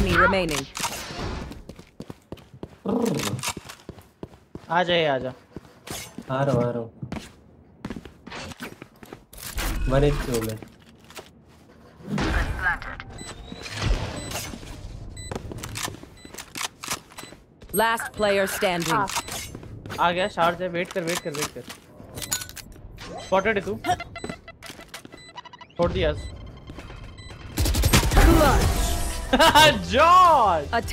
enemy remaining. आजा आ रहा हूँ 182 में last player standing. आ गया शार्ज है वेट कर स्पॉटेड है तू छोड़ दिया जॉर्ज